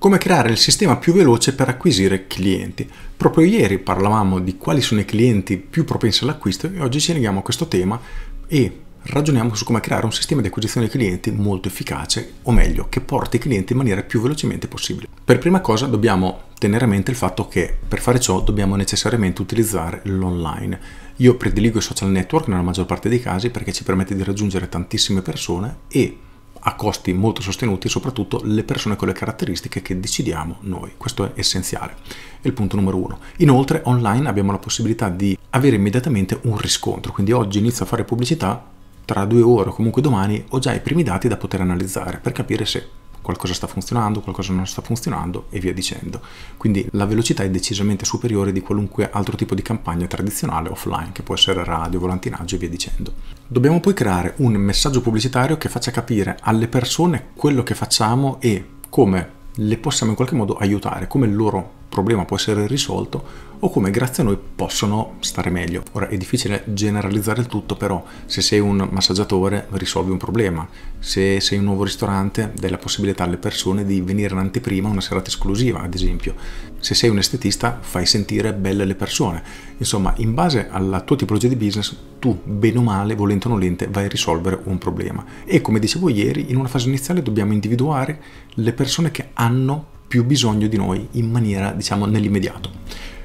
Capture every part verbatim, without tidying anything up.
Come creare il sistema più veloce per acquisire clienti. Proprio ieri parlavamo di quali sono i clienti più propensi all'acquisto e oggi ci leghiamo a questo tema e ragioniamo su come creare un sistema di acquisizione dei clienti molto efficace, o meglio, che porti i clienti in maniera più velocemente possibile. Per prima cosa dobbiamo tenere a mente il fatto che per fare ciò dobbiamo necessariamente utilizzare l'online. Io prediligo i social network nella maggior parte dei casi perché ci permette di raggiungere tantissime persone e a costi molto sostenuti, soprattutto le persone con le caratteristiche che decidiamo noi. Questo è essenziale, è il punto numero uno. Inoltre online abbiamo la possibilità di avere immediatamente un riscontro, quindi oggi inizio a fare pubblicità, tra due ore o comunque domani ho già i primi dati da poter analizzare per capire se qualcosa sta funzionando, qualcosa non sta funzionando e via dicendo. Quindi la velocità è decisamente superiore di qualunque altro tipo di campagna tradizionale offline, che può essere radio, volantinaggio e via dicendo. Dobbiamo poi creare un messaggio pubblicitario che faccia capire alle persone quello che facciamo e come le possiamo in qualche modo aiutare, come il loro problema può essere risolto o come grazie a noi possono stare meglio. Ora è difficile generalizzare il tutto, però se sei un massaggiatore risolvi un problema, se sei un nuovo ristorante dai la possibilità alle persone di venire in anteprima una serata esclusiva ad esempio, se sei un estetista fai sentire belle le persone, insomma in base alla tua tipologia di business tu bene o male, volente o nolente, vai a risolvere un problema e come dicevo ieri in una fase iniziale dobbiamo individuare le persone che hanno più bisogno di noi in maniera, diciamo, nell'immediato.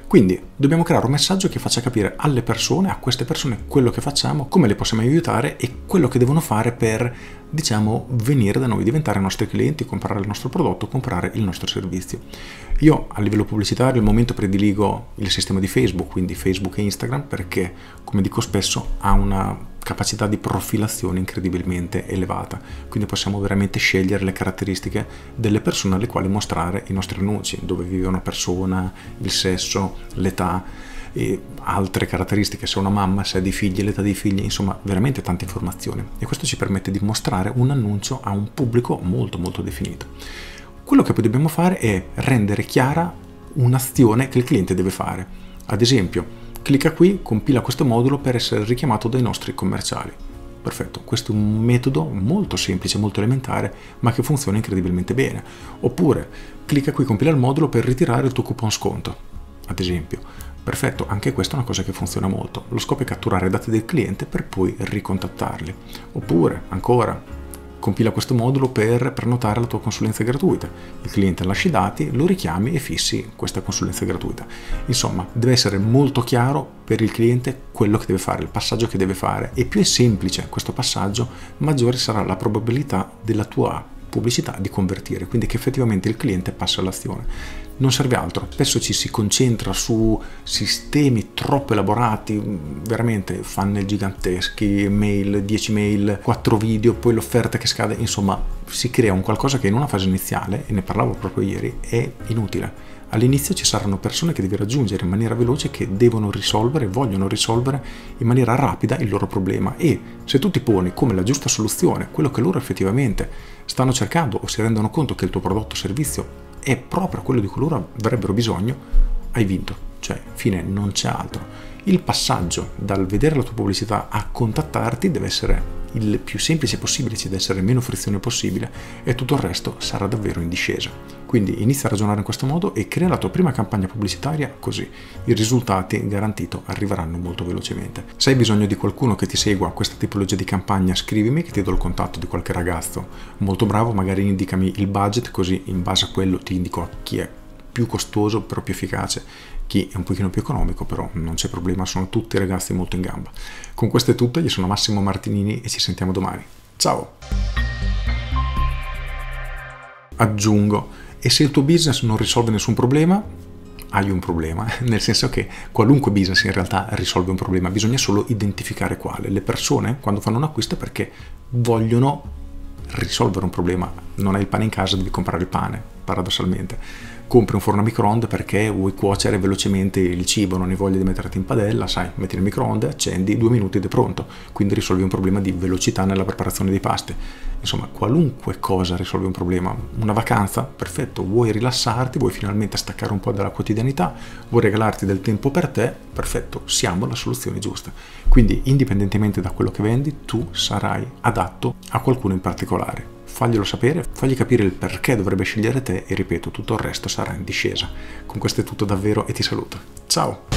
Quindi dobbiamo creare un messaggio che faccia capire alle persone, a queste persone, quello che facciamo, come le possiamo aiutare e quello che devono fare per, diciamo, venire da noi, diventare nostri clienti, comprare il nostro prodotto, comprare il nostro servizio. Io a livello pubblicitario al momento prediligo il sistema di Facebook, quindi Facebook e Instagram, perché, come dico spesso, ha una capacità di profilazione incredibilmente elevata, quindi possiamo veramente scegliere le caratteristiche delle persone alle quali mostrare i nostri annunci, dove vive una persona, il sesso, l'età e altre caratteristiche, se è una mamma, se ha dei figli, l'età dei figli, insomma veramente tante informazioni e questo ci permette di mostrare un annuncio a un pubblico molto molto definito. Quello che poi dobbiamo fare è rendere chiara un'azione che il cliente deve fare, ad esempio clicca qui, compila questo modulo per essere richiamato dai nostri commerciali. Perfetto, questo è un metodo molto semplice, molto elementare, ma che funziona incredibilmente bene. Oppure, clicca qui, compila il modulo per ritirare il tuo coupon sconto, ad esempio. Perfetto, anche questa è una cosa che funziona molto. Lo scopo è catturare i dati del cliente per poi ricontattarli. Oppure, ancora, compila questo modulo per prenotare la tua consulenza gratuita. Il cliente lascia i dati, lo richiami e fissi questa consulenza gratuita. Insomma, deve essere molto chiaro per il cliente quello che deve fare, il passaggio che deve fare. E più è semplice questo passaggio, maggiore sarà la probabilità della tua pubblicità di convertire, quindi che effettivamente il cliente passa all'azione. Non serve altro. Spesso ci si concentra su sistemi troppo elaborati, veramente funnel giganteschi, mail, dieci mail, quattro video, poi l'offerta che scade, insomma si crea un qualcosa che in una fase iniziale, e ne parlavo proprio ieri, è inutile. All'inizio ci saranno persone che devi raggiungere in maniera veloce, che devono risolvere, vogliono risolvere in maniera rapida il loro problema e se tu ti poni come la giusta soluzione quello che loro effettivamente stanno cercando o si rendono conto che il tuo prodotto o servizio è proprio quello di cui loro avrebbero bisogno, hai vinto, cioè fine, non c'è altro. Il passaggio dal vedere la tua pubblicità a contattarti deve essere il più semplice possibile, ci deve essere meno frizione possibile e tutto il resto sarà davvero in discesa. Quindi inizia a ragionare in questo modo e crea la tua prima campagna pubblicitaria così. I risultati, garantito, arriveranno molto velocemente. Se hai bisogno di qualcuno che ti segua questa tipologia di campagna, scrivimi che ti do il contatto di qualche ragazzo molto bravo, magari indicami il budget così in base a quello ti indico a chi è più costoso però più efficace, chi è un pochino più economico però non c'è problema, sono tutti ragazzi molto in gamba. Con questo è tutto, io sono Massimo Martinini e ci sentiamo domani. Ciao! Aggiungo, e se il tuo business non risolve nessun problema, hai un problema, nel senso che qualunque business in realtà risolve un problema, bisogna solo identificare quale. Le persone quando fanno un acquisto è perché vogliono risolvere un problema. Non hai il pane in casa, devi comprare il pane, paradossalmente. Compri un forno a microonde perché vuoi cuocere velocemente il cibo, non hai voglia di metterti in padella, sai, metti nel microonde, accendi, due minuti ed è pronto. Quindi risolvi un problema di velocità nella preparazione dei pasti. Insomma, qualunque cosa risolve un problema. Una vacanza, perfetto, vuoi rilassarti, vuoi finalmente staccare un po' dalla quotidianità, vuoi regalarti del tempo per te, perfetto, siamo la soluzione giusta. Quindi, indipendentemente da quello che vendi, tu sarai adatto a qualcuno in particolare. faglielo sapere, fagli capire il perché dovrebbe scegliere te e, ripeto, tutto il resto sarà in discesa. Con questo è tutto davvero e ti saluto. Ciao!